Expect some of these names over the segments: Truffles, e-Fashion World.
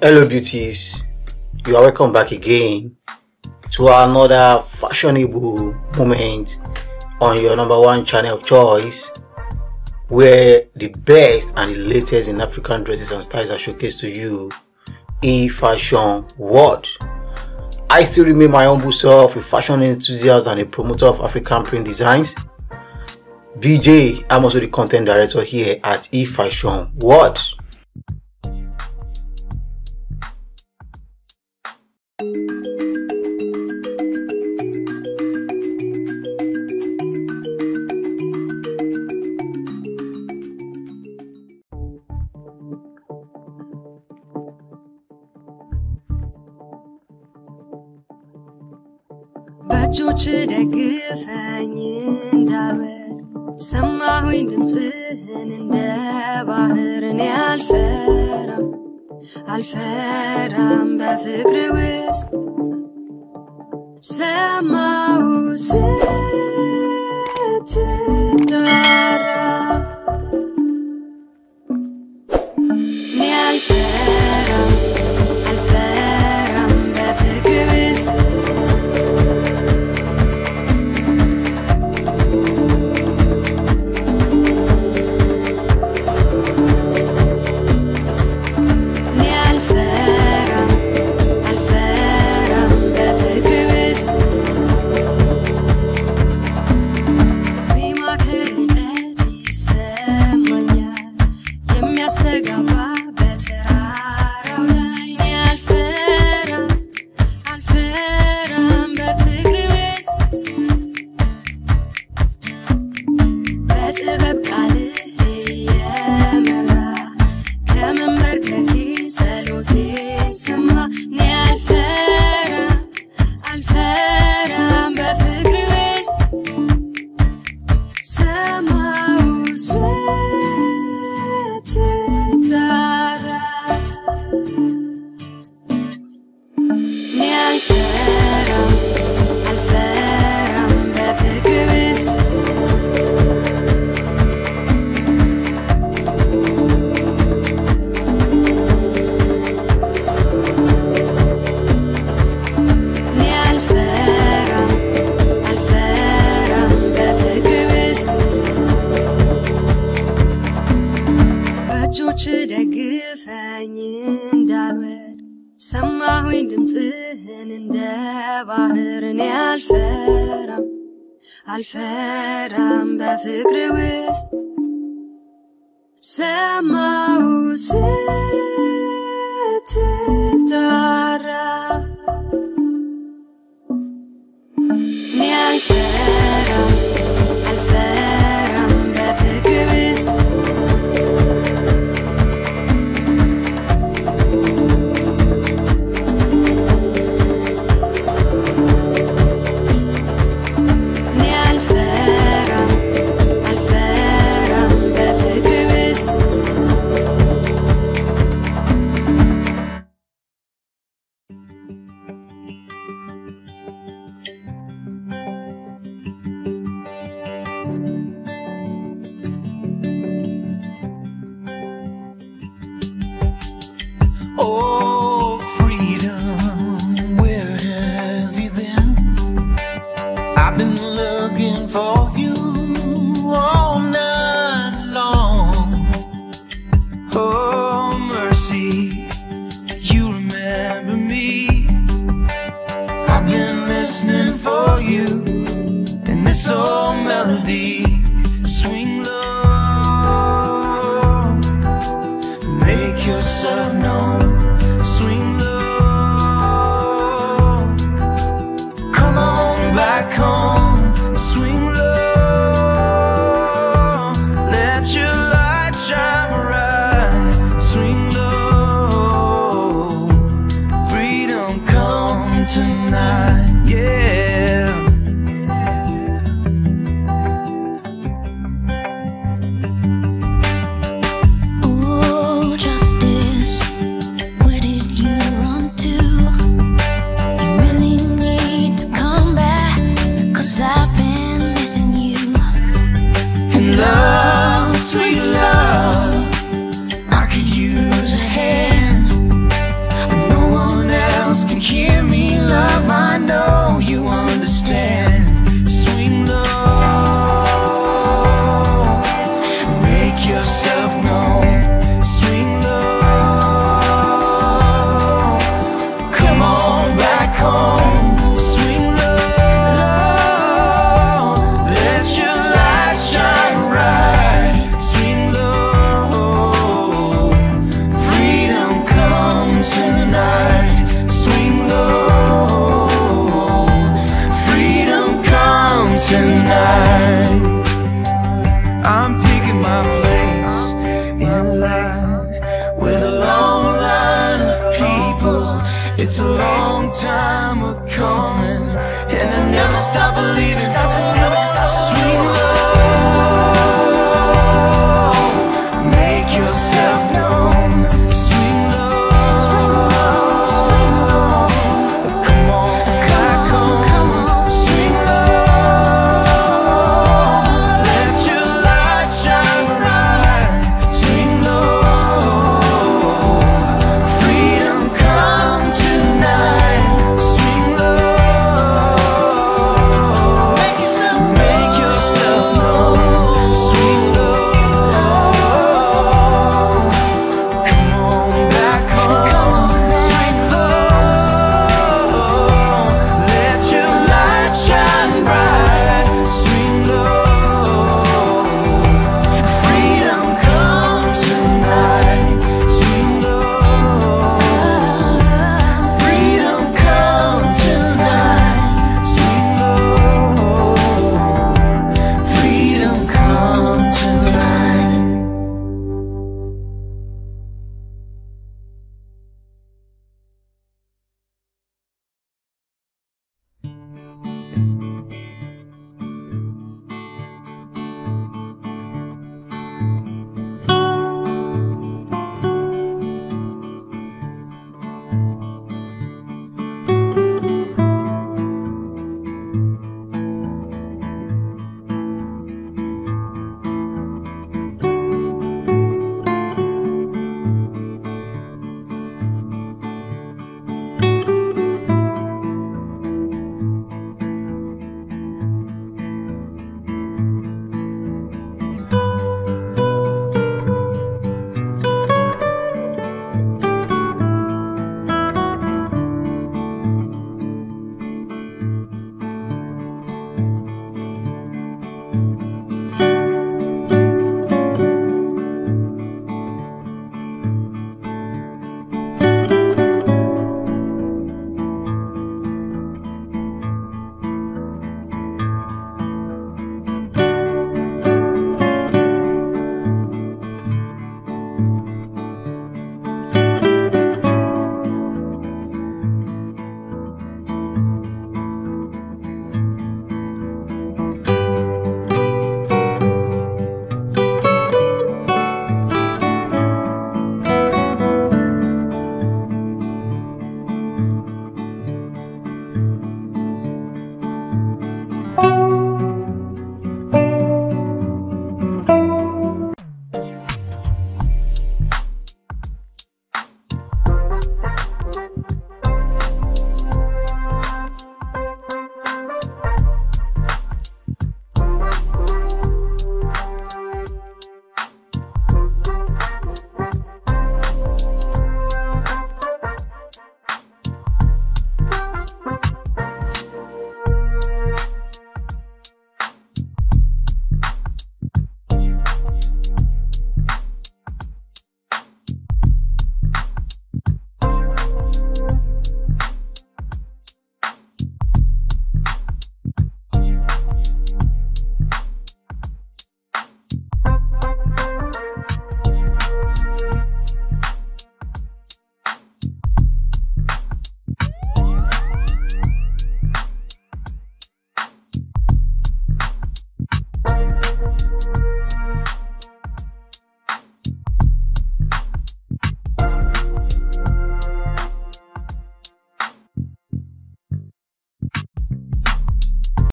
Hello beauties, you are welcome back again to another fashionable moment on your #1 channel of choice, where the best and the latest in African dresses and styles are showcased to you. E-Fashion World. I still remain my humble self, a fashion enthusiast and a promoter of African print designs. BJ, I'm also the content director here at e-Fashion World. الفرام بفكر وسط سما وست ترى يا الفرام بفكر وسط الفرام بفكر وسط سما وست ترى يا الفرام بفكر وسط It's a long time coming, and I never stop believing. Sweet love, make yourself known. Sweet love, come on, come on. Sweet love, let your light shine bright. Sweet love, freedom come tonight. Sweet love, make yourself known. Sweet love, come on back home. Sweet love, let your light shine bright. Sweet love, freedom come tonight. Sweet love, freedom come tonight. Sweet love, freedom come tonight.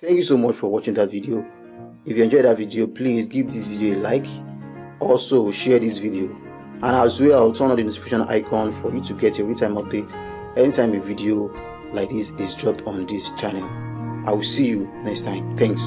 Thank you so much for watching that video. If you enjoyed that video, please give this video a like. Also, share this video. And as well, I'll turn on the notification icon for you to get a real-time update anytime a video like this is dropped on this channel. I will see you next time. Thanks.